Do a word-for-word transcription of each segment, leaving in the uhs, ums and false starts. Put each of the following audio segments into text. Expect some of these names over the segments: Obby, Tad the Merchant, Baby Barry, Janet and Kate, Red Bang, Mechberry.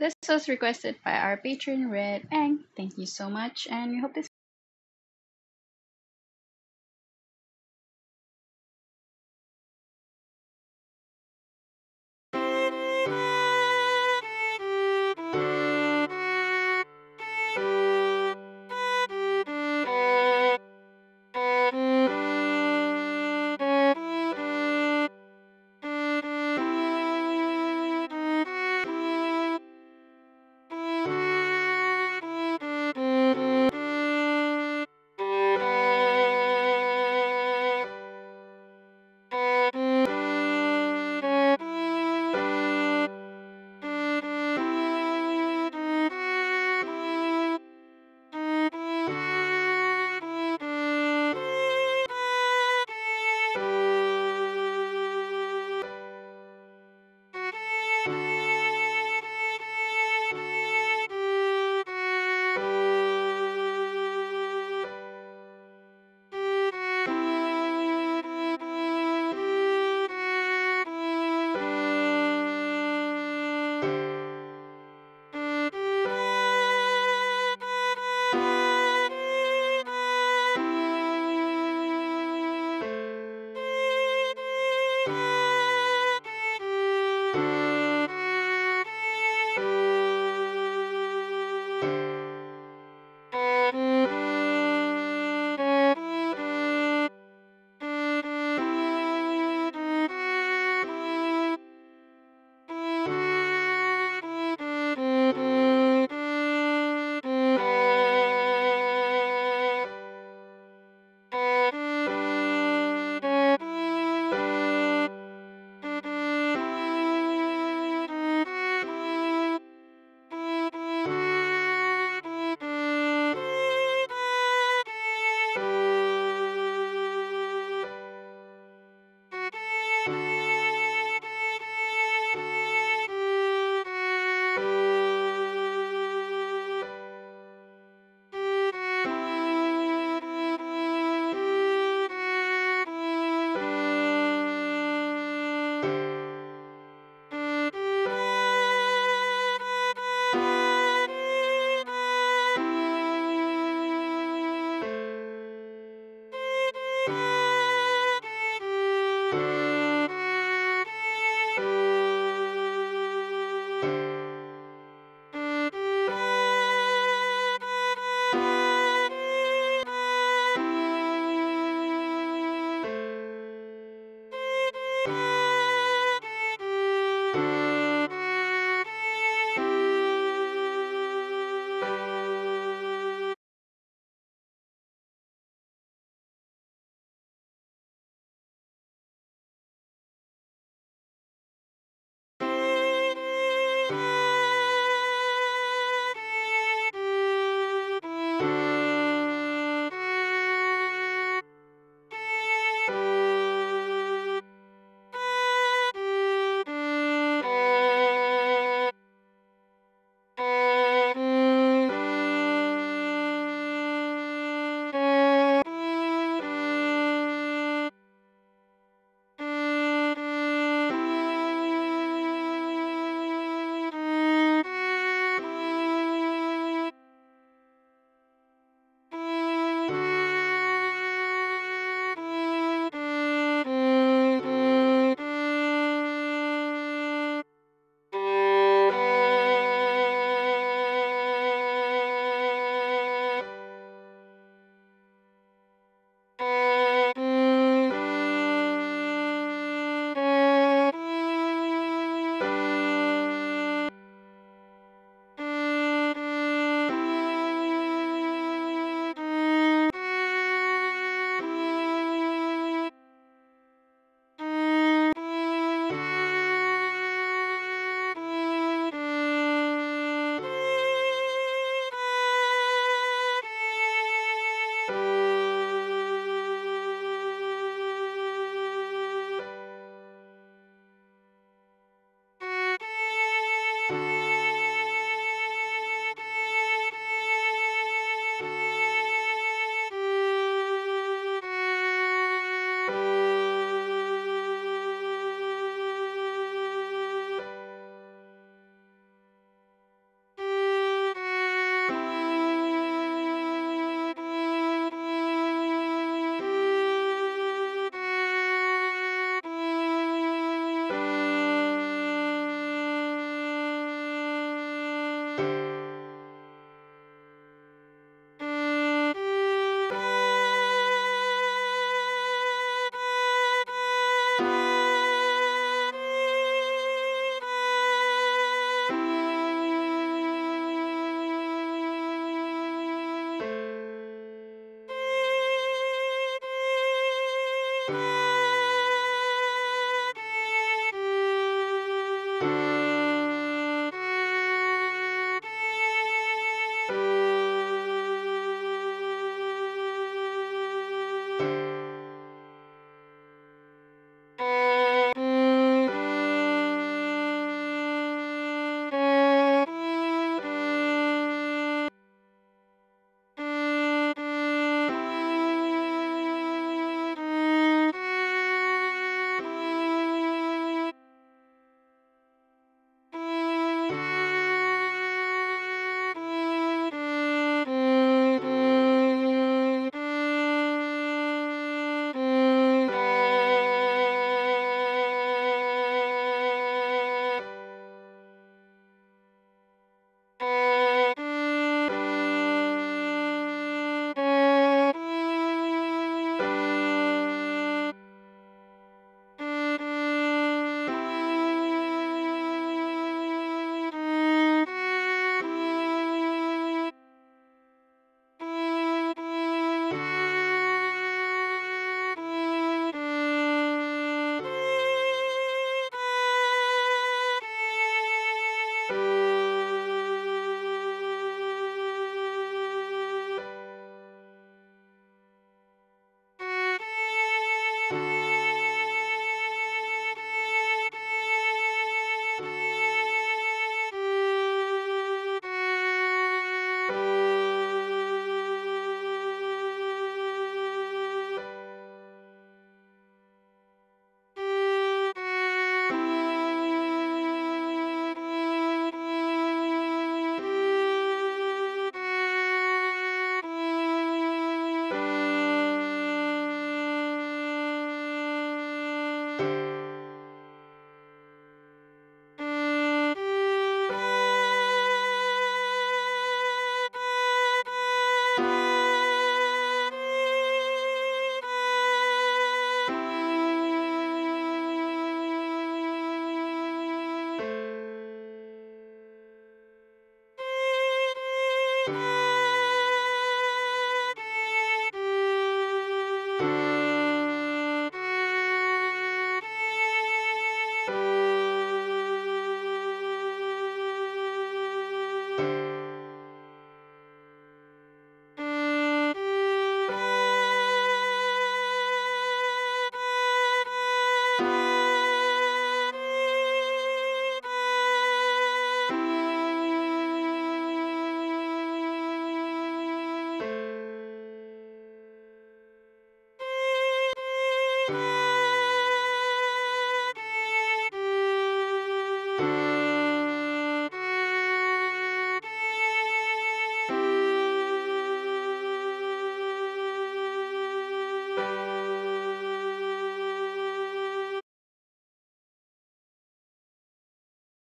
This was requested by our patron Red Bang. Thank you so much, and we hope this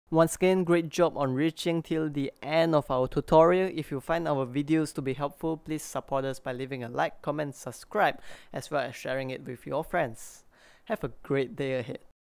Once again, great job on reaching till the end of our tutorial. If you find our videos to be helpful, please support us by leaving a like, comment, subscribe, as well as sharing it with your friends. Have a great day ahead.